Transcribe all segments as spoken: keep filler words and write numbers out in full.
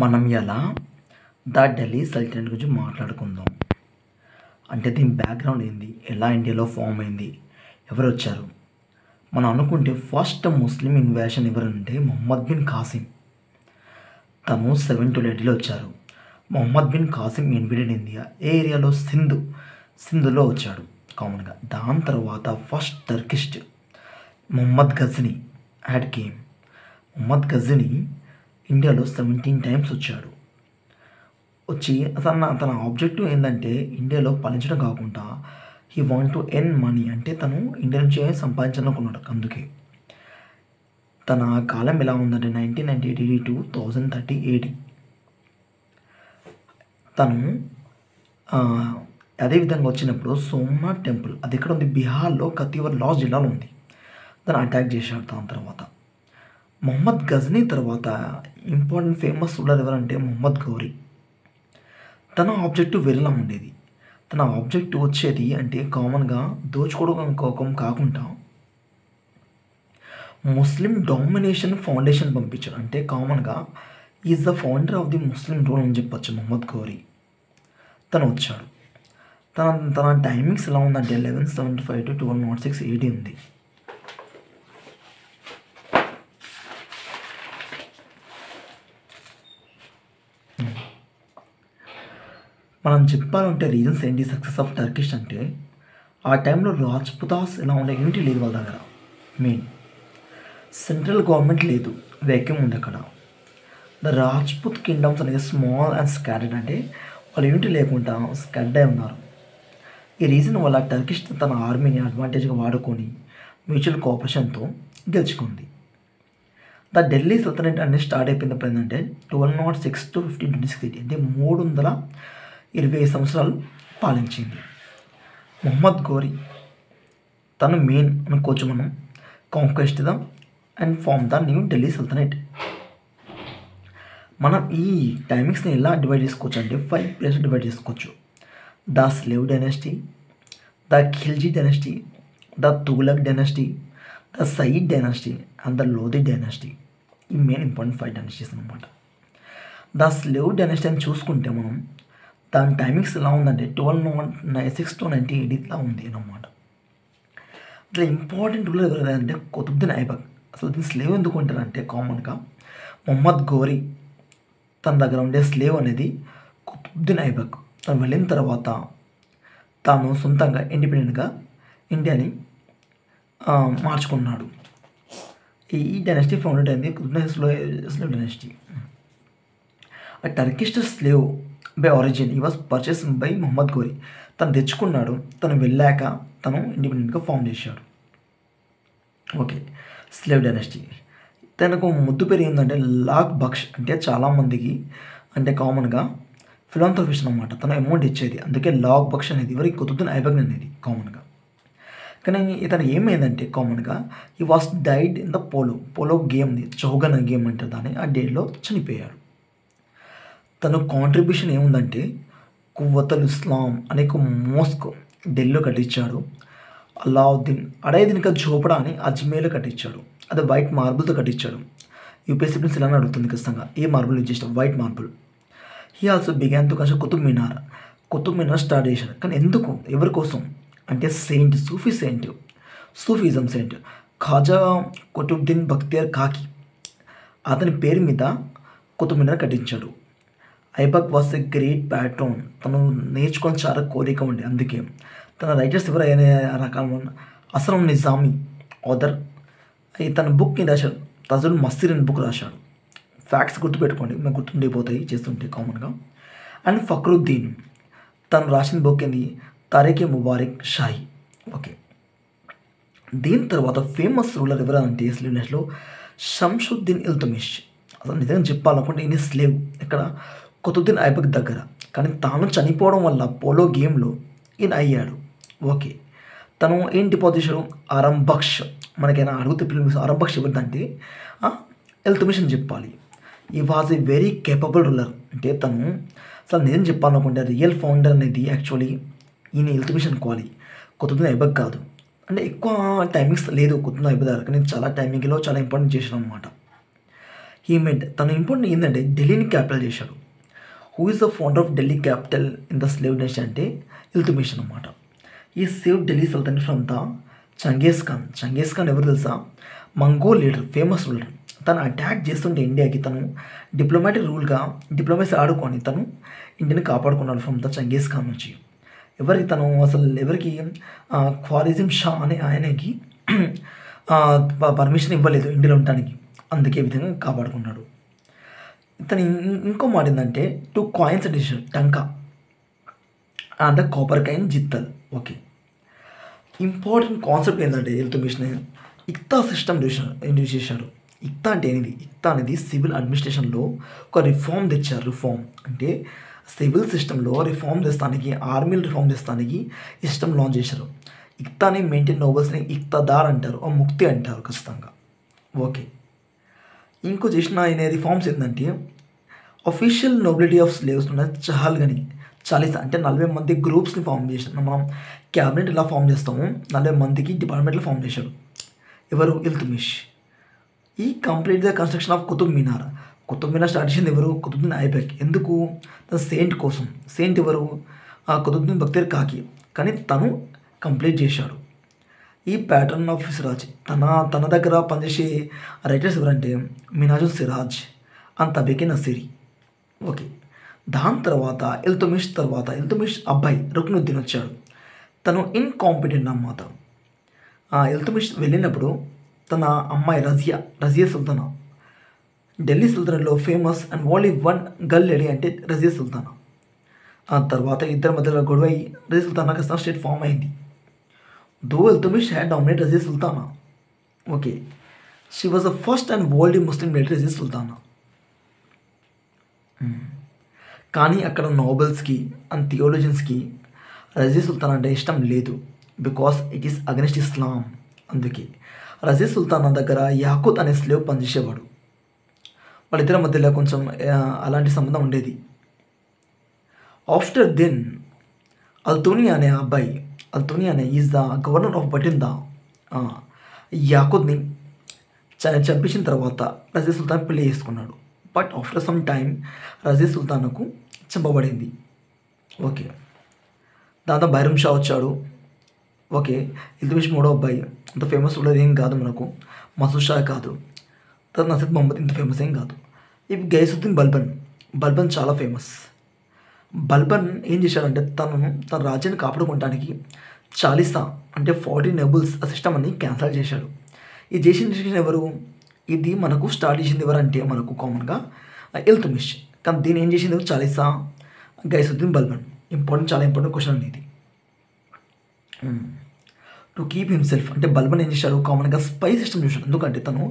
మనం ఇలా ద ఢిల్లీ సల్టనేట్ గురించి మాట్లాడుకుందాం. అంటే దీని బ్యాక్గ్రౌండ్ ఏంది, ఎలా ఇండియాలో ఫామ్ అయింది, ఎవరు వచ్చారు మనం అనుకుంటే ఫస్ట్ ముస్లిం ఇన్వేషన్ ఎవరంటే మొహమ్మద్ బిన్ ఖాసిం. తను సెవెన్ టు ఎయిటీలో వచ్చారు. మొహమ్మద్ బిన్ ఖాసిం ఇన్విటెడ్ ఇండియా ఏ ఏరియాలో, సింధు సింధులో వచ్చాడు కామన్గా. దాని తర్వాత first Turkish Mohammed Ghazni had came. Mohammed Ghazni ఇండియాలో సెవెంటీన్ టైమ్స్ వచ్చాడు. వచ్చి తన తన ఆబ్జెక్టివ్ ఏంటంటే ఇండియాలో పాలించడం కాకుండా he want to earn money, అంటే తను ఇండియా నుంచే సంపాదించాలనుకున్నాడు. అందుకే తన కాలం ఎలా ఉందంటే nineteen ninety eight to thousand thirty eight తను అదేవిధంగా వచ్చినప్పుడు సోమనాథ్ టెంపుల్ అది ఎక్కడ ఉంది, బీహార్లో కతివర్ లాస్ జిల్లాలో ఉంది. తను అటాక్ చేశాడు. దాని తర్వాత మొహమ్మద్ గజనీ తర్వాత ఇంపార్టెంట్ ఫేమస్ రూలర్ ఎవరంటే మొహమ్మద్ గౌరీ. తన ఆబ్జెక్టివ్ వెరిలా ఉండేది. తన ఆబ్జెక్టివ్ వచ్చేది అంటే కామన్గా దోచుకోవడం కోకం కాకుండా ముస్లిం డామినేషన్ ఫౌండేషన్ పంపించాడు. అంటే కామన్గా is the founder of the Muslim rule అని చెప్పచ్చు మొహమ్మద్ గౌరీ. తను వచ్చాడు. తన తన టైమింగ్స్ ఎలా ఉందంటే eleven seventy five to twelve not six AD ఉంది. మనం చెప్పాలంటే రీజన్స్ ఏంటి సక్సెస్ ఆఫ్ టర్కిష్ అంటే ఆ టైంలో రాజ్పుతాస్ ఎలా ఉండే యూనిటీ లేదు వాళ్ళ దగ్గర. మెయిన్ సెంట్రల్ గవర్నమెంట్ లేదు, వ్యాక్యూమ్ ఉంది అక్కడ. ద రాజ్పుత్ కింగ్డమ్స్ అనేది స్మాల్ అండ్ స్కాటర్డ్, అంటే వాళ్ళు యూనిటీ లేకుండా స్కాటర్డ్ అయి ఉన్నారు. ఈ రీజన్ వల్ల టర్కిష్ తన ఆర్మీని అడ్వాంటేజ్గా వాడుకొని మ్యూచువల్ కోఆపరేషన్తో గెలుచుకుంది. ద ఢిల్లీ సల్తనేట్ అనేది స్టార్ట్ అయిపోయినప్పుడు ఏంటంటే twelve not six to fifteen twenty six అంటే మూడు వందల ఇరవై ఐదు సంవత్సరాలు పాలించింది. మొహమ్మద్ గౌరీ తను మెయిన్ అనుకోవచ్చు మనం. Conquest the and form the new Delhi sultanate. మనం ఈ టైమింగ్స్ని ఎలా డివైడ్ చేసుకోవచ్చు అంటే ఫైవ్ ప్లేస్ డివైడ్ చేసుకోవచ్చు. The slave dynasty, the Khilji dynasty, the Tughlaq dynasty, the Sayyid dynasty and the Lodhi dynasty. ఈ మెయిన్ ఇంపార్టెంట్ ఫైవ్ డైనాసిటీస్ అనమాట. ద స్లేవ్ డైనాసిటీ అని చూసుకుంటే మనం దాని టైమింగ్స్ ఎలా ఉందంటే ట్వెల్వ్ వన్ నై సిక్స్ టు నైన్టీ ఎయిట్ ఇట్లా ఉంది అనమాట. అట్లా ఇంపార్టెంట్ రూల్ ఎవరంటే కుతుబ్దిన్ ఐబక్. అసలు దీన్ని స్లేవ్ ఎందుకు ఉంటారంటే కామన్గా మొహమ్మద్ గౌరీ తన దగ్గర ఉండే స్లేవ్ అనేది కుతుబ్దిన్ ఐబక్. తను వెళ్ళిన తర్వాత తాను సొంతంగా ఇండిపెండెంట్గా ఇండియాని మార్చుకున్నాడు. ఈ డైనాసిటీ ఫౌండెడ్ అయింది కుతుబ్దిన్ స్లేవ్ డైనాసిటీ. ఆ Turkish slave by origin he was purchase by Mohammed Ghori. తను తెచ్చుకున్నాడు. తను వెళ్ళాక తను ఇండిపెండెంట్గా ఫామ్ చేశాడు. ఓకే, స్లేవ్ డైనాసిటీ తనకు ముద్దు పేరు ఏంటంటే లాక్ బక్ష్, అంటే చాలామందికి అంటే కామన్గా ఫిలాంథ్రఫిస్ట్ అనమాట. తను అమౌంట్ ఇచ్చేది, అందుకే లాక్ బక్ష్ అనేది ఎవరికి కుతుబ్దిన్ ఐబక్ అనేది కామన్గా. కానీ ఇతను ఏమైందంటే కామన్గా he was died in the polo polo గేమ్ది చౌగన్ గేమ్ అంటే దాన్ని ఆ డేట్లో చనిపోయాడు. తన కాంట్రిబ్యూషన్ ఏముందంటే కువ్వతుల్ ఇస్లాం అనే ఒక మోస్క్ ఢిల్లీలో కట్టించాడు. అలావుద్దీన్ అడైదిన్క జోపడా అని అజ్మేర్లో కట్టించాడు. అది వైట్ మార్బుల్తో కట్టించాడు. యూపీఎస్సీ ప్రిన్స్ ఇలా అడుగుతుంది ఖచ్చితంగా ఏ మార్బుల్ యూజ్ చేస్తాడు, white marble. He also began to construct Qutub Minar. Qutub Minar start చేశాడు. కానీ ఎందుకు, ఎవరి కోసం అంటే saint Sufi saint Sufism saint Khwaja Qutbuddin Bakhtiyar Kaki అతని పేరు మీద కుతుబ్ మినార్ కట్టించాడు. Aibak was a great patron. తను నేర్చుకొని చాలా కోరిక ఉండే, అందుకే తన రైటర్స్ ఎవరైనా రకాల అసలం నిజామీ ఆథర్ తన బుక్ని రాశాడు. తజుల్ మస్తిర్ అని బుక్ రాశాడు. ఫ్యాక్ట్స్ గుర్తుపెట్టుకోండి, మేము గుర్తుండిపోతాయి చేస్తుంటే కామన్గా. అండ్ ఫక్రుద్దీన్ తను రాసిన బుక్ ఏంది తారీఖే ముబారక్ షాహీ. ఓకే, దీని తర్వాత ఫేమస్ రూలర్ ఎవరంటే స్లేవ్ డైనాసిటీలో షంషుద్దీన్ ఇల్తుమిష్. అసలు నిజంగా చెప్పాలనుకుంటే ఈయన స్లేవ్ ఇక్కడ కుతుబ్దిన్ ఐబక్ దగ్గర. కానీ తాను చనిపోవడం వల్ల పోలో గేమ్లో ఈయన అయ్యాడు. ఓకే, తను ఏం డిపాజిట్ చేశాడు ఆరంభక్ష్. మనకైనా అడుగుతే పిల్లలు ఆరంభక్ష్ ఎవరిదంటే ఎల్తుమిష్ అని చెప్పాలి. He was a very capable ruler. అంటే తను అసలు నేను చెప్పాలనుకుంటే రియల్ ఫౌండర్ అనేది యాక్చువల్లీ ఈయన ఎల్తుమిష్ అనుకోవాలి, కుతుబ్దిన్ ఐబక్ కాదు. అంటే ఎక్కువ టైమింగ్స్ లేదు కుతుబ్దిన్ ఐబక్ దగ్గర, కానీ చాలా టైమింగ్లో చాలా ఇంపార్టెంట్ చేశాను అనమాట. he made తను ఇంపార్టెంట్ ఏంటంటే ఢిల్లీని క్యాపిటల్ చేశాడు. Who is the founder of Delhi capital in the slave nation అంటే ఇల్తుమిషన్ అన్నమాట. ఈ save Delhi sultanate from the Genghis Khan. Genghis Khan ఎవరు తెలుసా? Mongol leader, famous ruler. తను అటాక్ చేస్తుంటే ఇండియాకి తను డిప్లొమాటిక్ రూల్గా డిప్లొమసీ ఆడుకొని తను ఇండియాని కాపాడుకున్నాడు ఫ్రమ్ ద చంగేజ్ ఖాన్ నుంచి. ఎవరికి తను అసలు ఎవరికి ఖ్వారిజం షా అనే ఆయనకి పర్మిషన్ ఇవ్వలేదు ఇండియాలో ఉండడానికి, అందుకే విధంగా కాపాడుకున్నాడు. ఇతను ఇంకో మాట ఏంటంటే two coins decision tanka and the copper coin jital. Okay, important concept ఏంటంటే ఇల్తుమిషన్ ఇక్తా సిస్టమ్ ఇంట్రడ్యూస్ చేశారు. ఇక్తా అంటే అనేది ఇక్తా అనేది సివిల్ అడ్మినిస్ట్రేషన్లో ఒక రిఫార్మ్ తెచ్చారు. రిఫార్మ్ అంటే సివిల్ సిస్టంలో రిఫార్మ్ తెస్తానికి, ఆర్మీలు రిఫార్మ్ తెస్తానికి ఈ సిస్టమ్ లాంచ్ చేశారు. ఇక్తాని మెయింటైన్ నోబల్స్ని ఇక్తాదార్ అంటారు, ఆ ముక్తి అంటారు ఖచ్చితంగా. ఓకే, ఇంకో చేసిన ఆయన రిఫార్మ్స్ ఏంటంటే అఫీషియల్ నోబిలిటీ ఆఫ్ స్లేవ్స్ ఉన్న చహల్గని చాలీసా అంటే నలభై మంది గ్రూప్స్ని ఫామ్ చేశారు. మనం క్యాబినెట్ ఎలా ఫామ్ చేస్తామో నలభై మందికి డిపార్ట్మెంట్లో ఫామ్ చేశారు. ఎవరు? Iltutmish. He complete the construction of Qutub Minar. Qutub Minar start చేసింది ఎవరు? కుతుబ్దీన్ ఐబక్. ఎందుకు? తన సెయింట్ కోసం. సెయింట్ ఎవరు? ఆ కుతుబ్దీన్ బక్తీర్ కాకి. కానీ తను కంప్లీట్ చేశాడు. ఈ ప్యాటర్న్ ఆఫ్ సిరాజ్ తన తన దగ్గర పనిచేసే రైటర్స్ ఎవరంటే మినాజు సిరాజ్ అండ్ తబీకి నసీరి. ఓకే, దాని తర్వాత ఇల్తుమిష్ తర్వాత ఇల్తుమిష్ అబ్బాయి రుక్నుద్దీన్ వచ్చాడు. తను ఇన్కాంపిటెంట్ అన్నమాట. ఇల్తుమిష్ వెళ్ళినప్పుడు తన అమ్మాయి రజియా, రజియా సుల్తానా, ఢిల్లీ సుల్తానాలో famous and only one girl lady అంటే రజియా సుల్తానా. ఆ తర్వాత ఇద్దరి మధ్యలో గొడవ అయ్యి రజియా సుల్తానా ఖచ్చితంగా స్టేట్ ఫామ్ అయింది. Though Iltutmish had dominate Razia Sultana. Okay, she was the first and only Muslim lady Razia Sultana. కానీ అక్కడ నోబెల్స్కి అండ్ థియాలజీస్కి రజియా సుల్తానా అంటే ఇష్టం లేదు. Because it is against Islam. అందుకే రజియా సుల్తానా దగ్గర యాకూత్ అనే స్లేవ్ పనిచేసేవాడు. వాళ్ళిద్దరి మధ్యలో కొంచెం అలాంటి సంబంధం ఉండేది. ఆఫ్టర్ దెన్ అల్తూని అనే అబ్బాయి, అల్తూని అనే is the governor of Bathinda. యాకూత్ని చంపించిన తర్వాత రజియా సుల్తానా పెళ్లి చేసుకున్నాడు. But after some time Razia సుల్తానాకు చంపబడింది. ఓకే, దాంతో బైరం షా వచ్చాడు. ఓకే, ఇల్తుమిష్ మూడో అబ్బాయి. అంత ఫేమస్ ఉండేది ఏం కాదు మనకు. మసూద్ షా కాదు, తర్వాత నసీర్ మహమ్మద్ ఇంత ఫేమస్ ఏం కాదు. ఇవి గైసుద్దీన్ బల్బన్. బల్బన్ చాలా ఫేమస్. బల్బన్ ఏం చేశాడంటే తనను తన రాజ్యాన్ని కాపాడుకోవడానికి చాలీసా అంటే ఫార్టీ నోబుల్స్ ఆ సిస్టమ్ అని క్యాన్సల్ చేశాడు. ఇది చేసిన డిసిషన్ ఎవరు? ఇది మనకు స్టార్ట్ చేసింది ఎవరంటే మనకు కామన్గా ఇల్తుమిష్. కానీ దీన్ని ఏం చేసింది చాలీసా, గైసుద్దీన్ బల్బన్. ఇంపార్టెంట్, చాలా ఇంపార్టెంట్ క్వశ్చన్ అనేది. టు కీప్ హిమ్సెల్ఫ్ అంటే బల్బన్ ఏం చేశాడు? కామన్గా స్పై సిస్టమ్ చూశాడు. ఎందుకంటే తను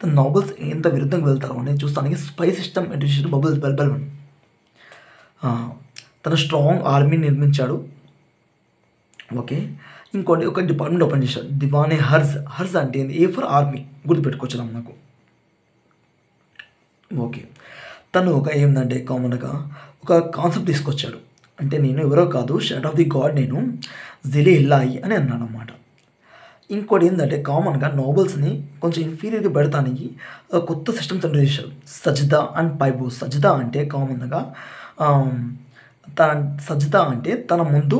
తన నోబెల్స్ ఎంత విరుద్ధంగా వెళ్తారో అనేది చూస్తానికి స్పై సిస్టమ్ ఇంట్రడ్యూస్ బబుల్ బల్బన్. తన స్ట్రాంగ్ ఆర్మీని నిర్మించాడు. ఓకే, ఇంకోటి ఒక డిపార్ట్మెంట్ ఓపెన్ చేశాడు, దివానే హర్జ్. హర్జ్ అంటే ఏంది? ఏ ఫర్ ఆర్మీ, గుర్తుపెట్టుకోవచ్చు నాకు. ఓకే, తను ఒక ఏంటంటే కామన్గా ఒక కాన్సెప్ట్ తీసుకొచ్చాడు. అంటే నేను ఎవరో కాదు, షాట్ ఆఫ్ ది గాడ్, నేను జిలే ఇల్లాయి అని అన్నాడు అన్నమాట. ఇంకోటి ఏంటంటే కామన్గా నోబెల్స్ని కొంచెం ఇన్ఫీరియర్గా పెడతానికి కొత్త సిస్టమ్స్ అంటే చేశారు, సజ్దా అండ్ పైబో. సజ్దా అంటే కామన్గా తన సజ్దా అంటే తన ముందు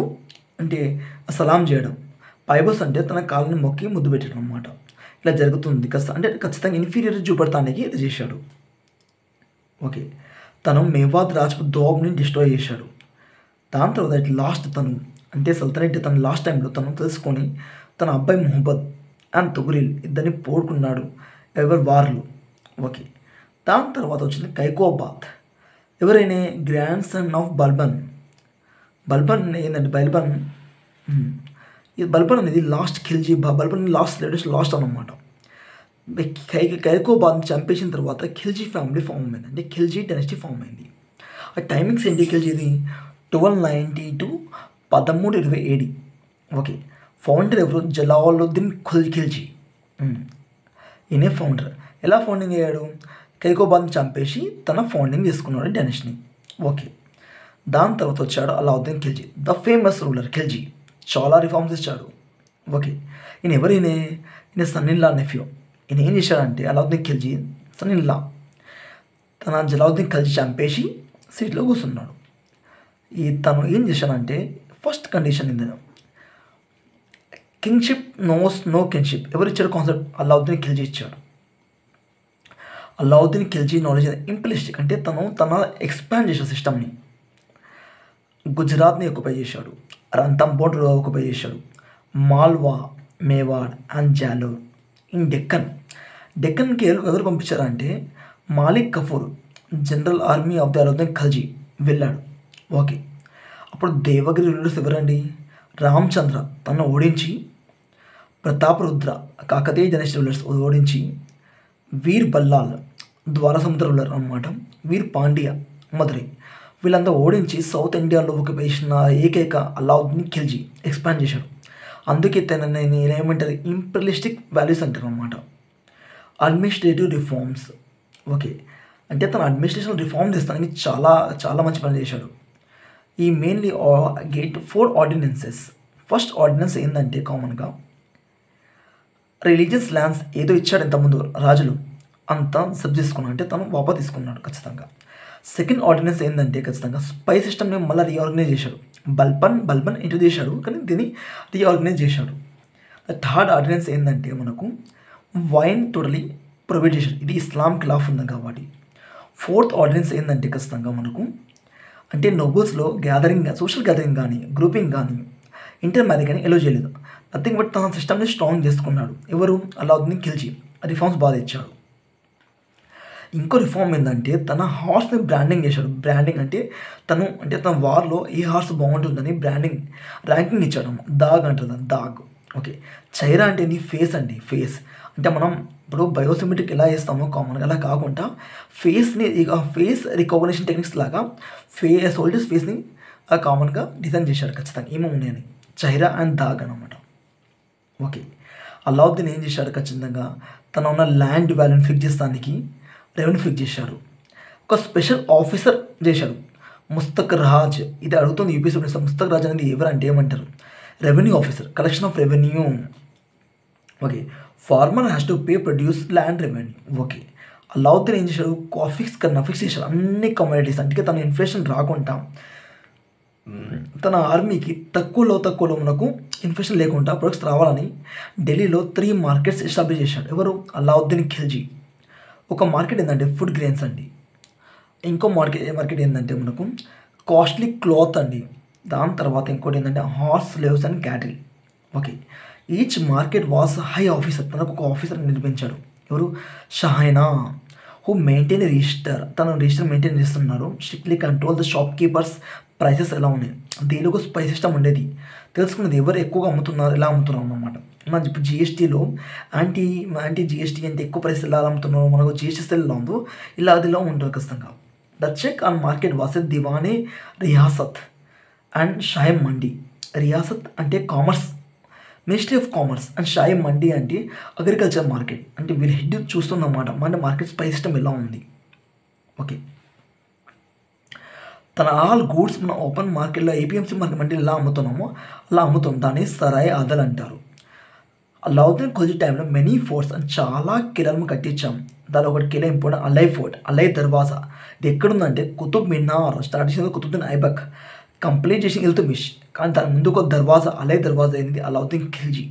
అంటే సలాం చేయడం, పైబోస్ అంటే తన కాళ్ళని మొక్కి ముద్దు పెట్టడం అన్నమాట. ఇలా జరుగుతుంది ఖచ్చితంగా అంటే ఖచ్చితంగా ఇన్ఫీరియర్ చూపెడతానికి ఇది చేశాడు. ఓకే, తను మేవాద్ రాజ్పూత్ దోబ్ని డిస్ట్రాయ్ చేశాడు. దాని తర్వాత ఇట్ లాస్ట్ తను అంటే సుల్తానేట్ తన లాస్ట్ టైంలో తను తెలుసుకొని తన అబ్బాయి మొహమ్మద్ అండ్ తుగ్రీల్ ఇద్దరిని పోడుకున్నాడు ఎవరి వార్లు. ఓకే, దాని తర్వాత వచ్చింది ఖైకోబాద్. ఎవరైనా grandson of Balban. Balban ఏంటంటే బల్బన్ ఇది బల్బన్ అనేది last Khilji Balban last latest last అనమాట. ఖై ఖైకోబాద్ని చంపేసిన తర్వాత ఖిల్జీ ఫ్యామిలీ ఫామ్ అయింది, అంటే ఖిల్జీ డైనస్టీ ఫామ్ అయింది. ఆ టైమింగ్స్ ఏంటి? ఖిల్జీది ట్వెల్వ్ నైంటీ టు పదమూడు ఇరవై ఏడు. ఓకే, ఫౌండర్ ఎవరు? జలాలుద్దీన్ ఖిల్జీ. ఈయనే ఫౌండర్. ఎలా ఫౌండింగ్ అయ్యాడు? ఖైకోబాద్ని చంపేసి తన ఫౌండింగ్ చేసుకున్నాడు డైనస్టీని. ఓకే, దాని తర్వాత వచ్చాడు Alauddin Khilji, the famous ruler Khilji. చాలా రిఫార్మ్స్ ఇచ్చాడు. ఓకే, ఈయన ఎవరు? ఈయన ఈయన సన్నిల్లా నెఫ్యూ. ఈయన ఏం చేశాడంటే అలావుద్దీన్ ఖిల్జీ సన్నిల్లా తన జలాలుద్దీన్ ఖిల్జీ చంపేసి సీట్లో కూర్చున్నాడు. ఈ తను ఏం చేశానంటే ఫస్ట్ కండిషన్ ఏంటంటే కింగ్షిప్ నోస్ నో కింగ్షిప్ ఎవరిచ్చాడు కాన్సెప్ట్ అల్లావుద్దీన్ ఖిల్జీ ఇచ్చాడు. అల్లావుద్దీన్ ఖిల్జీ నాలెడ్జ్ ఇంప్లిస్టిక్ అంటే తను తన ఎక్స్పాండ్ చేశాడు సిస్టమ్ని. గుజరాత్ని ఆక్యుపై చేశాడు, రంతంపోట్ ఆక్యుపై చేశాడు, మాల్వా, మేవాడ్ అండ్ జాలోర్ ఇన్ డెక్కన్. డెక్కన్కి ఎవరు పంపించారంటే Malik Kafur general army of the Alauddin Khilji వెళ్ళాడు. ఓకే, అప్పుడు దేవగిరి రూలర్స్ ఎవరండి? రామచంద్ర తనను ఓడించి, ప్రతాపరుద్ర కాకతీయ జనైష్ రూలర్స్ ఓడించి, వీర్ బల్లాల్ ద్వారసముద్ర రూలర్ అన్నమాట, వీర్ పాండ్య మధురై వీళ్ళంతా ఓడించి సౌత్ ఇండియాలో ఒక వేసిన ఏకైక అల్లావుద్దీన్ ఖిల్జీ ఎక్స్పాండ్ చేశాడు. అందుకే తనని నేనేమంటారు ఇంపీరియలిస్టిక్ వాల్యూస్ అంటారు అన్నమాట. అడ్మినిస్ట్రేటివ్ రిఫార్మ్స్, ఓకే అంటే తను అడ్మినిస్ట్రేషన్ రిఫార్మ్ చేస్తానికి చాలా చాలా మంచి పని చేశాడు. ఈ mainly gate four ordinances. First ordinance ఏంటంటే కామన్గా రిలీజియస్ ల్యాండ్స్ ఏదో ఇచ్చాడు ఇంతకుముందు రాజులు అంతా సబ్ చేసుకున్నాడు, అంటే తను వాపా తీసుకున్నాడు ఖచ్చితంగా. సెకండ్ ఆర్డినెన్స్ ఏంటంటే ఖచ్చితంగా స్పై సిస్టమ్ని మళ్ళీ రీఆర్గనైజ్ చేశాడు. బల్బన్ బల్బన్ ఇంట్రో చేశాడు కానీ దీన్ని రీఆర్గనైజ్ చేశాడు. థర్డ్ ఆర్డినెన్స్ ఏంటంటే మనకు వైన్ టోటలీ ప్రొవైడ్ చేశాడు, ఇది ఇస్లాం ఖిలాఫ్ ఉంది కాబట్టి. ఫోర్త్ ఆర్డినెన్స్ ఏంటంటే ఖచ్చితంగా మనకు అంటే నోబుల్స్లో గ్యాదరింగ్ సోషల్ గ్యాదరింగ్ కానీ గ్రూపింగ్ కానీ ఇంటర్ మ్యారేజ్ కానీ ఎలో చేయలేదు. నథింగ్ బట్ తన సిస్టమ్ని స్ట్రాంగ్ చేసుకున్నాడు. ఎవరు? అల్లావుద్దీన్ ఖిల్జీ. రిఫార్మ్స్ బాగా ఇచ్చాడు. ఇంకో రిఫార్మ్ ఏంటంటే తన హార్స్ని బ్రాండింగ్ చేశాడు. బ్రాండింగ్ అంటే తను అంటే తన వార్లో ఏ హార్స్ బాగుంటుందని బ్రాండింగ్ ర్యాంకింగ్ ఇచ్చాడు. దాగ్ అంటారు దాగ్. ఓకే, చైరా అంటే నీ ఫేస్ అండి. ఫేస్ అంటే మనం ఇప్పుడు బయోసిమెట్రిక్ ఎలా చేస్తామో కామన్గా అలా కాకుండా ఫేస్ని ఇక ఫేస్ రికగ్నిషన్ టెక్నిక్స్ లాగా ఫే సోల్జర్స్ ఫేస్ని కామన్గా డిజైన్ చేశాడు. ఖచ్చితంగా ఏమో ఉన్నాయని చైరా అండ్ దాగ్ అనమాట. ఓకే, అల్లావుద్దీన్ ఏం చేశాడు ఖచ్చితంగా తన ఉన్న ల్యాండ్ వాల్యూని ఫిక్స్ చేస్తానికి రెవెన్యూ ఫిక్స్ చేశాడు. ఒక స్పెషల్ ఆఫీసర్ చేశాడు ముస్తక్ రాజ్. ఇది అడుగుతుంది యూపీఎస్సీ. ముస్తక్ రాజ్ అనేది ఎవరంటే ఏమంటారు? Revenue officer, collection of revenue. Okay, farmer has to pay produce land revenue. Okay, Alauddin ఏం చేశాడు కాఫిక్స్ కన్నా ఫిక్స్ చేశాడు అన్ని కమోడిటీస్. అందుకే తన ఇన్ఫ్లేషన్ రాకుండా తన ఆర్మీకి తక్కువలో తక్కువలో మనకు ఇన్ఫ్లేషన్ లేకుండా ప్రొడక్ట్స్ రావాలని ఢిల్లీలో త్రీ మార్కెట్స్ ఎస్టాబ్లిష్ చేశాడు. ఎవరు? అల్లావుద్దీన్ ఖిల్జీ. ఒక మార్కెట్ ఏంటంటే ఫుడ్ గ్రెయిన్స్ అండి. ఇంకో మార్కెట్ మార్కెట్ ఏంటంటే మనకు కాస్ట్లీ క్లాత్ అండి. దాని తర్వాత ఇంకోటి ఏంటంటే horse, slaves and cattle. Okay, each market was high officer. తనకు ఒక ఆఫీసర్ నిర్మించాడు. ఎవరు? Shahna, who maintain register. తను రిజిస్టర్ మెయింటైన్ చేస్తున్నారు. Strictly control the shopkeepers prices ఎలా ఉన్నాయి. దీనిలో స్పై సిస్టమ్ ఉండేది, తెలుసుకున్నది ఎవరు ఎక్కువగా అమ్ముతున్నారు ఎలా అమ్ముతున్నారు అన్నమాట. మనం ఇప్పుడు జిఎస్టీలో యాంటీ యాంటీ జిఎస్టీ అంటే ఎక్కువ ప్రైస్ ఎలా అమ్ముతున్నారు, మనకు జిఎస్టీ సెల్ ఎలా ఉందో ఇలా అదిలా ఉంటుంది ఖచ్చితంగా. The check and market was a Diwan-i Riyasat and షాయి Mandi. Riyasat అంటే commerce, ministry of commerce, and షాయి Mandi అంటే అగ్రికల్చర్ మార్కెట్. అంటే వీళ్ళు హెడ్ చూస్తుందన్నమాట మన మార్కెట్ స్పై సిస్టమ్ ఎలా ఉంది. ఓకే, తన ఆల్ గూడ్స్ మన ఓపెన్ మార్కెట్లో ఏపీఎంసీ మార్కెట్ అంటే ఎలా అమ్ముతున్నామో అలా అమ్ముతాం. దాన్ని సరాయి అదల్ అంటారు. అల్లావుద్దీన్ ఖిల్జీ టైంలో మెనీ ఫోర్ట్స్ అని చాలా కిలాలను కట్టించాం. దాని ఒకటి కిలా ఇంపార్టెంట్ అలై ఫోర్ట్, అలై దర్వాజా. ఇది ఎక్కడుందంటే కుతుబ్ మినార్ స్టార్ట్ చేసిన కుతుబ్దీన్ ఐబక్ కంప్లీట్ చేసి వెళ్తూ మిష్. కానీ దాని ముందు ఒక దర్వాజా అలై దర్వాజా అనేది అల్లావుద్దీన్ ఖిల్జీ.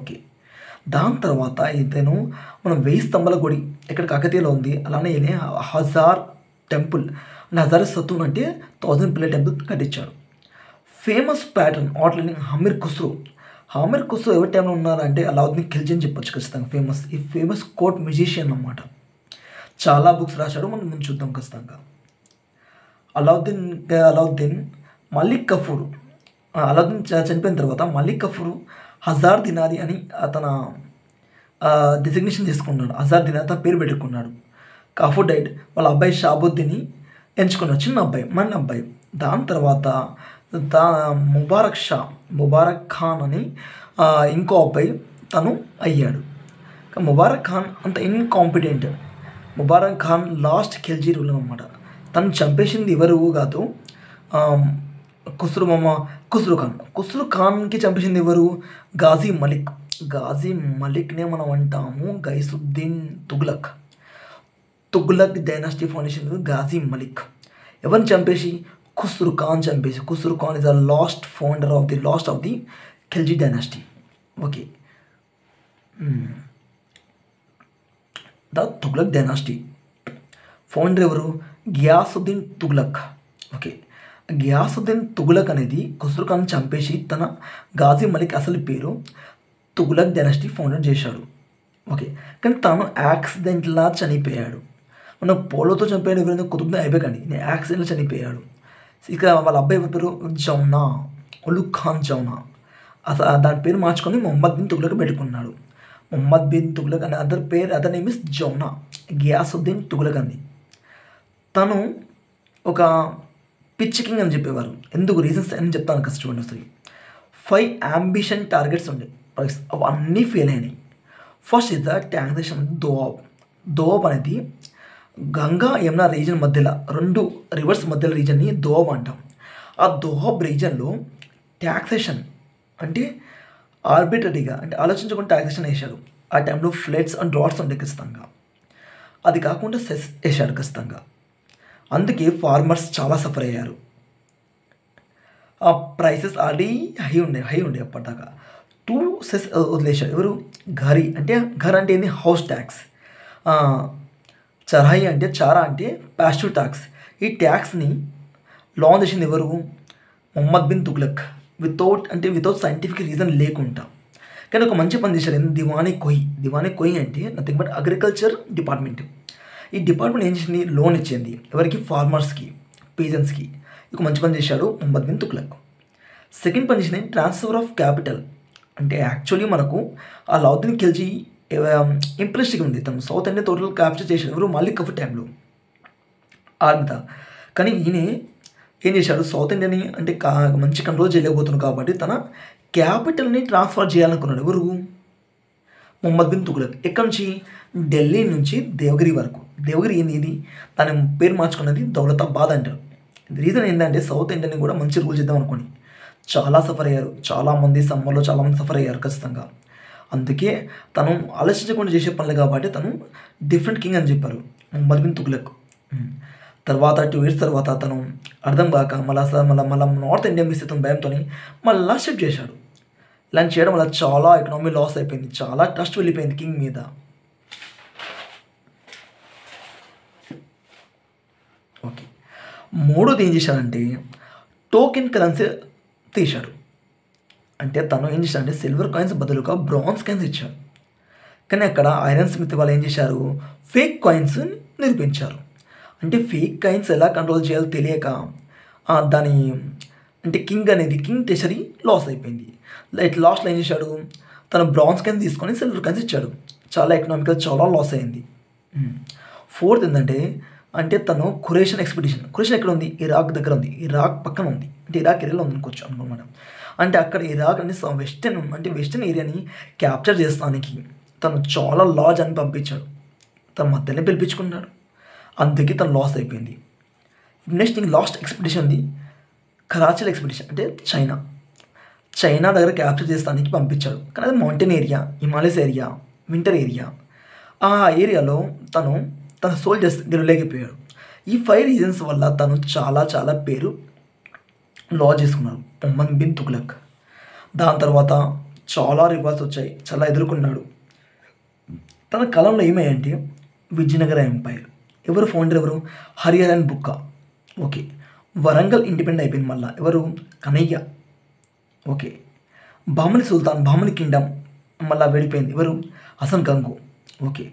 ఓకే, దాని తర్వాత ఇతను మనం వెయ్యి స్తంభాల గుడి ఇక్కడ కాకతీయలో ఉంది. అలానే హజార్ టెంపుల్ అండ్ హజార్ సతూన్ అంటే థౌజండ్ పిల్లర్ టెంపుల్ కట్టించాడు. Famous pattern ఆర్ట్లైన్ Amir Khusro. హమీర్ ఖుస్రో ఎవరి టైంలో ఉన్నారంటే అల్లావుద్దీన్ ఖిల్జీ అని చెప్పొచ్చు ఖచ్చితంగా. ఫేమస్ ఈ ఫేమస్ కోర్ట్ మ్యూజిషియన్ అన్నమాట. చాలా బుక్స్ రాశాడు, మనం ముందు చూద్దాం ఖచ్చితంగా. అల్లావుద్దీన్ అల్లావుద్దీన్ మలిక్ కఫూర్ అల్లావుద్దీన్ చనిపోయిన తర్వాత మలిక్ కఫూర్ హజార్ దినారి అని తన డిసిగ్నేషన్ తీసుకున్నాడు. హజార్ దినారి తన పేరు పెట్టుకున్నాడు. కఫూర్ డైట్ వాళ్ళ అబ్బాయి షాబుద్దీన్ని ఎంచుకున్నాడు, చిన్న అబ్బాయి మన అబ్బాయి. దాని తర్వాత దా ముబారక్ షా ముబారక్ ఖాన్ అని ఇంకో అబ్బాయి తను అయ్యాడు. ముబారక్ ఖాన్ అంత incompetent. Mubarak Khan last Khilji ruler అన్నమాట. తను చంపేసింది ఎవరు కాదు ఖుస్రో మామ ఖుస్రో ఖాన్. ఖుస్రో ఖాన్కి చంపేసింది ఎవరు? గాజీ మలిక్. గాజీ మలిక్నే మనం అంటాము గైసుద్దీన్ తుగ్లక్. Tughlaq dynasty foundation Ghazi Malik. एवन चंपेसी खुसरू खान चंपेसी। Khusro Khan is a last founder of the last of the Khilji dynasty. Okay the Tughlaq dynasty founder एवरू गियासुद्दीन तुगलक। ओके गियासुद्दीन तुगलक अनेदी खुसरू खान चंपेसी तन गाजी मलिक असली पेरू तुगलक डायनास्टी फाउंडर చేశాడు। ఓకే కానీ తాను యాక్సిడెంట్లా చనిపోయాడు। మన పోలోతో చంపాడు ఎవరైనా కుతుబ్ని అయిపోకండి నేను యాక్సిడెంట్లో చనిపోయాడు। ఇక వాళ్ళ అబ్బాయి పేరు జౌనా ఉలుగ్ ఖాన్ జౌనా అసలు దాని పేరు మార్చుకొని మొహమ్మద్ బిన్ తుగ్లక్ పెట్టుకున్నాడు। మొహమ్మద్ బిన్ తుగ్లక్ అనే అదర్ పేరు అతని నేమ్ ఇస్ జౌనా గియాసుద్దీన్ తుగ్లక్ అంది। తను ఒక పిచ్ కింగ్ అని చెప్పేవారు। ఎందుకు రీజన్స్ అని చెప్తాను కదా స్టూడెంట్ వస్తుంది। ఫైవ్ అంబిషన్ టార్గెట్స్ ఉండే అవి అన్నీ ఫెయిల్ అయినాయి। First is the taxation Doab Doab అనేది గంగా యమునా రీజన్ మధ్యలో రెండు రివర్స్ మధ్యలో రీజన్ని దోబ్ అంటాం। ఆ దోబ్ రీజన్లో ట్యాక్సేషన్ అంటే ఆర్బిటరీగా అంటే ఆలోచించకుండా ట్యాక్సేషన్ వేశారు। ఆ టైంలో ఫ్లడ్స్ అండ్ డ్రాట్స్ ఉండే ఖచ్చితంగా అది కాకుండా సెస్ వేశారు ఖచ్చితంగా। అందుకే ఫార్మర్స్ చాలా సఫర్ అయ్యారు। ఆ ప్రైసెస్ ఆల్రెడీ హై ఉండే హై ఉండే అప్పటిదాకా టూ సెస్ వదిలేశారు। ఎవరు ఘరీ అంటే ఘర్ అంటే ఏంది హౌస్ ట్యాక్స్, చరాయి అంటే చారా అంటే ప్యాస్టివ్ ట్యాక్స్। ఈ ట్యాక్స్ని లాంచ్ చేసింది ఎవరు మొహమ్మద్ బిన్ తుగ్లక్ వితౌట్ అంటే వితౌట్ సైంటిఫిక్ రీజన్ లేకుండా। కానీ ఒక మంచి పని చేశారు ఏంది దివానీ కొయి। దివానీ కొయి అంటే నథింగ్ బట్ అగ్రికల్చర్ డిపార్ట్మెంట్। ఈ డిపార్ట్మెంట్ ఏం చేసింది లోన్ ఇచ్చింది ఎవరికి ఫార్మర్స్కి పీజన్స్కి। ఇక మంచి పని చేశాడు మొహమ్మద్ బిన్ తుగ్లక్। సెకండ్ పని చేసింది ట్రాన్స్ఫర్ ఆఫ్ క్యాపిటల్ అంటే యాక్చువల్లీ మనకు ఆ లౌద్ని ఖిల్జీ ఇంప్రెస్టింగ్ ఉంది। తను సౌత్ అంటే టోటల్ క్యాప్చర్ చేశాడు ఎవరు మలిక్ కఫ్ టైంలో ఆర్మిత। కానీ ఈయన ఏం చేశాడు సౌత్ ఇండియాని అంటే మంచి కంట్రోల్ చేయలేకపోతున్నాడు కాబట్టి తన క్యాపిటల్ని ట్రాన్స్ఫర్ చేయాలనుకున్నాడు ఎవరు మొహమ్మద్ బిన్ తుగ్లక్। ఎక్కడి నుంచి ఢిల్లీ నుంచి దేవగిరి వరకు। దేవగిరి ఏంది ఇది తన పేరు మార్చుకున్నది దౌలతాబాద్ అంటారు। రీజన్ ఏంటంటే సౌత్ ఇండియాని కూడా మంచి రూల్ చేద్దాం అనుకోని చాలా సఫర్ అయ్యారు। చాలామంది సమ్మర్లో చాలామంది సఫర్ అయ్యారు ఖచ్చితంగా। అందుకే తను ఆలోచించకుండా చేసే పనులు కాబట్టి తను డిఫరెంట్ కింగ్ అని చెప్పారు మొహమ్మద్ బిన్ తుగ్లక్। తర్వాత టూ ఇయర్స్ తర్వాత తను అర్థం కాక మళ్ళా మళ్ళీ మళ్ళీ నార్త్ ఇండియా మిస్ అవుతుంది భయంతో మళ్ళీ షిఫ్ట్ చేశాడు। ఇలా చేయడం వల్ల చాలా ఎకనామీ లాస్ అయిపోయింది, చాలా ట్రస్ట్ వెళ్ళిపోయింది కింగ్ మీద। ఓకే మూడోది ఏం చేశాడంటే టోకెన్ కరెన్సీ తీశాడు। అంటే తను ఏం చేశాడంటే సిల్వర్ కాయిన్స్ బదులుగా బ్రాంజ్ కాయిన్స్ ఇచ్చాడు। కానీ అక్కడ ఐరన్ స్మిత్ వాళ్ళు ఏం చేశారు ఫేక్ కాయిన్స్ నిరూపించారు। అంటే ఫేక్ కాయిన్స్ ఎలా కంట్రోల్ చేయాలో తెలియక దాని అంటే కింగ్ అనేది కింగ్ టెషరీ లాస్ అయిపోయింది। ఇట్ లాస్ట్లో ఏం చేశాడు తను బ్రాంజ్ కాయిన్స్ తీసుకొని సిల్వర్ కాయిన్స్ ఇచ్చాడు। చాలా ఎకనామిక్గా చాలా లాస్ అయింది। ఫోర్త్ ఏంటంటే అంటే తను ఖురేషన్ ఎక్స్పెడిషన్ ఖురేషన్ ఎక్కడ ఉంది ఇరాక్ దగ్గర ఉంది, ఇరాక్ పక్కన ఉంది అంటే ఇరాక్ ఏరియాలో ఉంది అనుకోవచ్చు అనుకోమాట। అంటే అక్కడ ఇరాక్ అంటే వెస్టర్న్ అంటే వెస్టర్న్ ఏరియాని క్యాప్చర్ చేస్తానికి తను చాలా లాజ్ అని పంపించాడు, తను మధ్యనే పిలిపించుకున్నాడు, అందుకే తను లాస్ అయిపోయింది। నెక్స్ట్ ఇంక లాస్ట్ ఎక్స్పెడిషన్ ఉంది కరాచీలో ఎక్స్పెడిషన్ అంటే చైనా చైనా దగ్గర క్యాప్చర్ చేస్తానికి పంపించాడు। కానీ అది mountain area Himalayas area winter area ఆ ఏరియాలో తను తన సోల్జర్స్ గెలవలేకపోయాడు। ఈ ఫైవ్ రీజన్స్ వల్ల తను చాలా చాలా పేరు లాస్ చేసుకున్నాడు మొహమ్మద్ బిన్ తుగ్లక్। దాని తర్వాత చాలా రివాల్స్ వచ్చాయి, చాలా ఎదుర్కొన్నాడు। తన కాలంలో ఏమయ్యంటే విజయనగర ఎంపైర్ ఎవరు ఫౌండర్ ఎవరు హరిహరన్ బుక్క। ఓకే వరంగల్ ఇండిపెండెంట్ అయిపోయింది మళ్ళీ ఎవరు కనయ్య। ఓకే బామని సుల్తాన్ బామని కింగ్డమ్ మళ్ళీ వెళ్ళిపోయింది ఎవరు హసన్ గంగు। ఓకే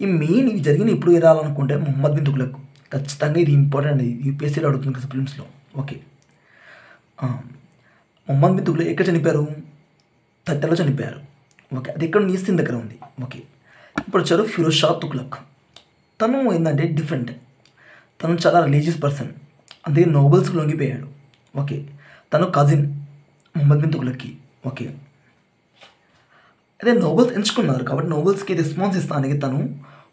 ఈ మెయిన్ ఇవి జరిగిన ఇప్పుడు వెళ్ళాలనుకుంటే మొహమ్మద్ బిన్ తుగ్లక్ ఖచ్చితంగా ఇది ఇంపార్టెంట్ అనేది యూపీఎస్సీలో అడుగుతుంది కదా ఫిలిమ్స్లో। ఓకే మొహమ్మద్ బిన్ తుగ్లక్ ఎక్కడ చనిపోయారు తట్టలో చనిపోయారు। ఓకే అది ఎక్కడ నీస్తిన్ దగ్గర ఉంది। ఓకే ఇప్పుడు వచ్చారు ఫిరోజ్ షా తుగ్లక్। తను ఏంటంటే డిఫరెంట్, తను చాలా రిలీజియస్ పర్సన్ అందుకే నోబెల్స్కి లొంగిపోయాడు। ఓకే తను కజిన్ మొహమ్మద్ బిన్ తుగ్లక్కి। ఓకే అదే నోబెల్స్ ఎంచుకున్నారు కాబట్టి నోబెల్స్కి రెస్పాన్స్ ఇస్తానికి తను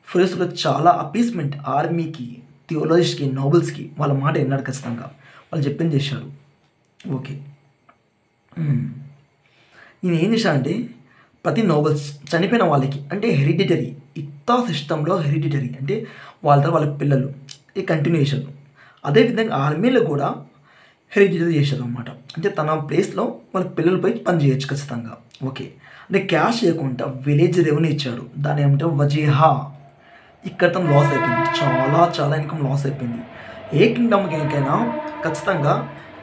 ఫిరోజ్లో చాలా అపీస్మెంట్ ఆర్మీకి థియోలజిస్ట్కి నోబెల్స్కి వాళ్ళ మాట విన్నాడు ఖచ్చితంగా, వాళ్ళు చెప్పింది చేశాడు। ఓకే నేను ఏం చేశానంటే ప్రతి నోబెల్స్ చనిపోయిన వాళ్ళకి అంటే హెరిడిటరీ ఇక్తా సిస్టంలో హెరిడిటరీ అంటే వాళ్ళ వాళ్ళ పిల్లలు ఈ కంటిన్యూషన్ అదేవిధంగా ఆర్మీలో కూడా హెరిటేజ్ చేశారు అన్నమాట. అంటే తన ప్లేస్లో వాళ్ళ పిల్లలపై పని చేయొచ్చు ఖచ్చితంగా. ఓకే, అంటే క్యాష్ చేయకుండా విలేజ్ రెవెన్యూ ఇచ్చాడు, దాని ఏమంటే వజేహా. ఇక్కడ తను లాస్ అయిపోయింది, చాలా చాలా ఇన్కమ్ లాస్ అయిపోయింది. ఏ కింగ్డమ్కి ఏకైనా ఖచ్చితంగా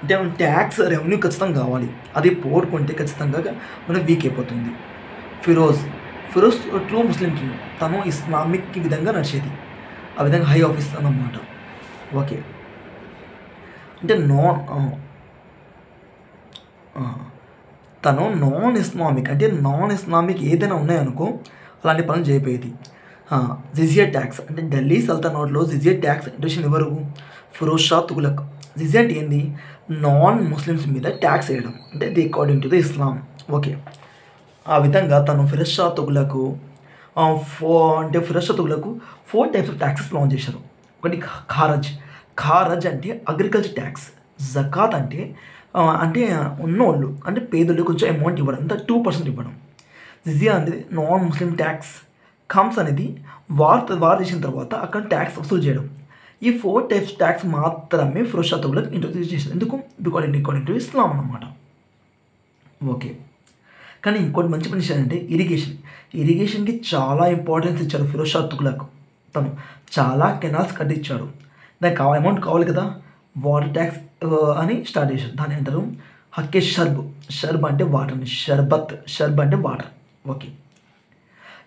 అంటే ట్యాక్స్ రెవెన్యూ ఖచ్చితంగా కావాలి, అది పోగొట్టుకుంటే ఖచ్చితంగా మనం వీక్ అయిపోతుంది. Firoz Firoz true Muslim king, తను ఇస్లామిక్ విధంగా నడిచేది, ఆ విధంగా హై ఆఫీస్ అన్నమాట. ఓకే, అంటే నాన్ తను నాన్ ఇస్లామిక్ అంటే నాన్ ఇస్లామిక్ ఏదైనా ఉన్నాయనుకో అలాంటి పనులు చేయబోయేది. జిజియా ట్యాక్స్ అంటే ఢిల్లీ సల్తనాట్లో జిజియా ట్యాక్స్ ఇంట్రెషన్ ఎవరు? ఫిరోజ్ షా తుగ్లక్. జిజియా అంటే ఏంది? నాన్ ముస్లిమ్స్ మీద ట్యాక్స్ వేయడం, అంటే the according to the Islam. Okay, ఆ విధంగా తను ఫిరోజ్ షా తుగ్లకు ఫో అంటే Firoz Shah Tughlaq four types of taxes launch చేశారు. ఒకటి ఖారజ్, ఖారజ్ అంటే అగ్రికల్చర్ ట్యాక్స్. జకాత్ అంటే అంటే ఉన్నోళ్ళు అంటే పేదోళ్ళు కొంచెం అమౌంట్ ఇవ్వడం, అంతా టూ పర్సెంట్ ఇవ్వడం. జిజియా అనేది నాన్ ముస్లిం ట్యాక్స్. ఖమ్స్ అనేది వార్ వార్ చేసిన తర్వాత అక్కడ ట్యాక్స్ వసూలు చేయడం. ఈ ఫోర్ టైప్స్ ట్యాక్స్ మాత్రమే ఫిరోజ్ షా తుగ్లక్ ఇంట్రొడ్యూస్ చేశారు. ఎందుకు? బికాజ్ అకార్డింగ్ టు ఇస్లాం అన్నమాట. ఓకే, కానీ ఇంకోటి మంచి పని చేశారంటే ఇరిగేషన్. ఇరిగేషన్కి చాలా ఇంపార్టెన్స్ ఇచ్చారు ఫిరోజ్ షా తుగ్లక్. తను చాలా కెనాల్స్ కట్టించాడు, దానికి కావాలి అమౌంట్ కావాలి కదా, వాటర్ ట్యాక్స్ అని స్టార్ట్ చేశారు. దాని అంటారు హక్కే షర్బ్. షర్బ్ అంటే వాటర్, షర్బత్ షర్బ్ అంటే వాటర్. ఓకే,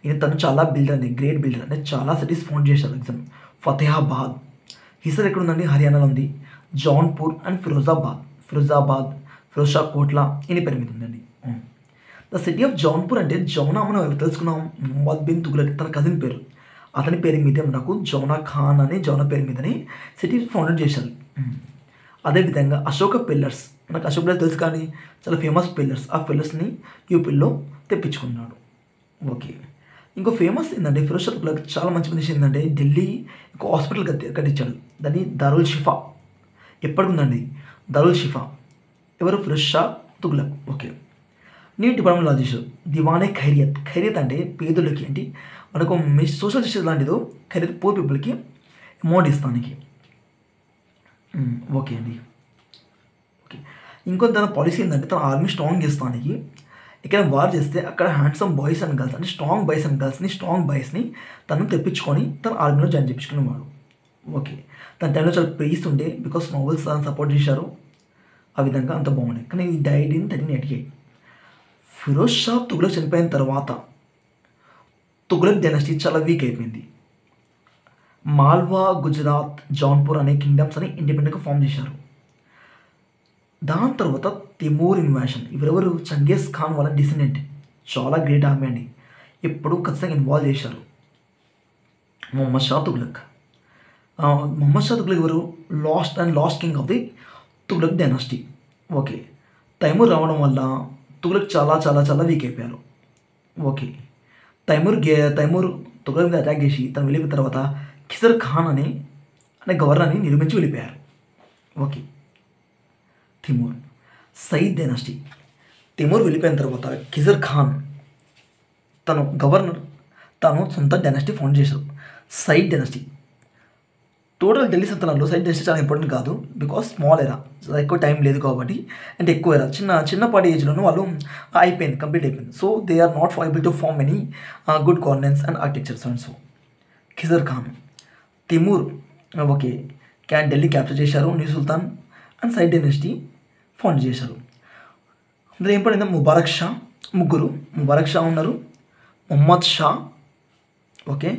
ఇది తను చాలా బిల్డర్ అండి, గ్రేట్ బిల్డర్ అంటే చాలా సిటీస్ ఫౌండ్ చేశారు. ఎగ్జామ్ ఫతేహాబాద్, హిసర్ ఎక్కడ ఉందండి? హర్యానాలో ఉంది. జౌన్పూర్ అండ్ ఫిరోజాబాద్, ఫిరోజాబాద్ ఫిరోజ్ షా కోట్లా ఇన్ని పేరు మీద ఉందండి. ద సిటీ ఆఫ్ జౌన్పూర్ అంటే జౌనా మనం ఎవరు తెలుసుకున్నాం? ముహమ్మద్ బిన్ తుగ్లక్ తన కజిన్ పేరు, అతని పేరు మీదే మనకు జౌనా ఖాన్ అని జౌనా పేరు మీదని సిటీ ఫౌండెడ్ చేశారు. అదేవిధంగా అశోక పిల్లర్స్, మనకు అశోక పిల్లర్స్ తెలుసు కానీ చాలా ఫేమస్ పిల్లర్స్, ఆ పిల్లర్స్ని యూపీలో తెప్పించుకున్నాడు. ఓకే, ఇంకో ఫేమస్ ఏంటంటే ఫిరోజ్ షా తుగ్లక్ చాలా మంచి పని ఏంటంటే ఢిల్లీ ఇంకో హాస్పిటల్ కట్టించాడు, దాన్ని దారుల్ షిఫా. ఎప్పటికి ఉందండి దారుల్ షిఫా? ఎవరు? Firoz Shah Tughlaq. Okay, new department launch చేశారు దివానే ఖైరియత్. ఖైరియత్ అంటే పేదలకి, అంటే మనకు సోషల్ జస్టిస్ లాంటిదో ఖైరియత్, పూర్ పీపుల్కి అమౌంట్ ఇస్తానికి. ఓకే అండి. ఓకే, ఇంకో తన పాలసీ ఏంటంటే తన ఆర్మీ స్ట్రాంగ్ చేస్తానికి ఇక్కడ వార్ చేస్తే అక్కడ హ్యాండ్సమ్ బాయ్స్ అండ్ గర్ల్స్ అంటే స్ట్రాంగ్ బాయ్స్ అండ్ గర్ల్స్ని స్ట్రాంగ్ బాయ్స్ని తను తెప్పించుకొని తన ఆర్మీలో జాయిన్ చేయించుకునేవాడు. ఓకే, తన టైంలో చాలా ప్రేస్ ఉండే, బికాస్ నోవెల్స్ తను సపోర్ట్ చేశారు, ఆ విధంగా అంత బాగుండే. కానీ ఈ died in thirteen eighty eight. Firoz Shah Tughlaq చనిపోయిన తర్వాత తుగ్లక్ డైనాసిటీ చాలా వీక్ అయిపోయింది. మాల్వా, గుజరాత్, జౌన్పూర్ అనే కింగ్డమ్స్ అని ఇండిపెండెంట్గా ఫామ్ చేశారు. దాని తర్వాత తిమూర్ ఇన్వాషన్, ఎవరెవరు? చంగేజ్ ఖాన్ వాళ్ళ డిసెండెంట్, చాలా గ్రేట్ ఆర్మీ అండి, ఎప్పుడు ఖచ్చితంగా ఇన్వాల్వ్ చేశారు. మొహమ్మద్ షా తుగ్లక్, మొహమ్మద్ షా తుగ్లక్ ఎవరు? Last and last king of the Tughlaq dynasty. Okay, Timur రావడం వల్ల తుగ్లక్ చాలా చాలా చాలా వీక్ అయిపోయారు. ఓకే, తైమూర్ గే తైమూర్ తుగ్లక్ మీద అటాక్ చేసి తను వెళ్ళిపోయిన తర్వాత ఖిజర్ ఖాన్ అని అనే గవర్నర్ని నిర్మించి వెళ్ళిపోయారు. Okay, Timur Sayyid dynasty. తిమూర్ వెళ్ళిపోయిన తర్వాత ఖిజర్ ఖాన్ తను గవర్నర్, తను సొంత డైనాసిటీ ఫౌండ్ చేశారు, సయీద్ డైనాసిటీ. టోటల్ ఢిల్లీ సల్తనాట్లో సయీద్ డైనాసిటీ చాలా ఇంపార్టెంట్ కాదు, బికాస్ స్మాల్ ఎరా, ఎక్కువ టైం లేదు కాబట్టి, అంటే ఎక్కువ ఎరా, చిన్న చిన్నపాటి ఏజ్లోనూ వాళ్ళు అయిపోయింది, కంప్లీట్ అయిపోయింది. So they are not able to form any good governance and architectures and so. Khizr Khan, Timur okay Khan Delhi capture చేశారు, new Sultan and Sayyid dynasty found చేశారు. అందులో ఏం పడిందా? ముబారక్ షా, ముగ్గురు ముబారక్ షా ఉన్నారు, Mohammad Shah okay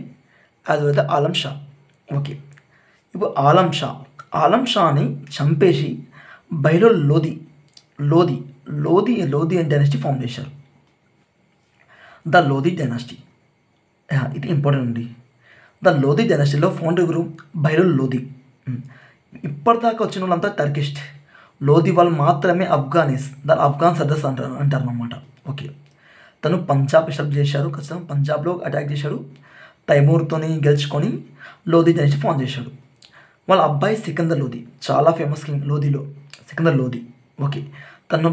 as well as Alam Shah. Okay, ఇప్పుడు ఆలం షా, ఆలం షాని చంపేసి Bahlol Lodi Lodi Lodi Lodi and dynasty form చేశారు, ద లోధి డైనాసిటీ. ఇది ఇంపార్టెంట్ అండి. ద లోధి డైనాసిటీలో ఫౌండర్ ఎవరు? బైలో లోధి. ఇప్పటిదాకా వచ్చిన వాళ్ళంతా టర్కిస్ట్, లోధి వాళ్ళు మాత్రమే అఫ్ఘానిస్, దాని అఫ్ఘాన్ సర్దస్ అంటారు అంటారు అన్నమాట. ఓకే, తను పంజాబ్ డిస్టర్బ్ చేశారు, ఖచ్చితంగా పంజాబ్లో అటాక్ చేశాడు, తైమూర్తోని గెలుచుకొని లోధి డైనాసిటీ ఫామ్ చేశాడు. వాళ్ళ అబ్బాయి సికందర్ లోధి, చాలా ఫేమస్ కింగ్ లోధిలో సికందర్ లోధి. ఓకే, తను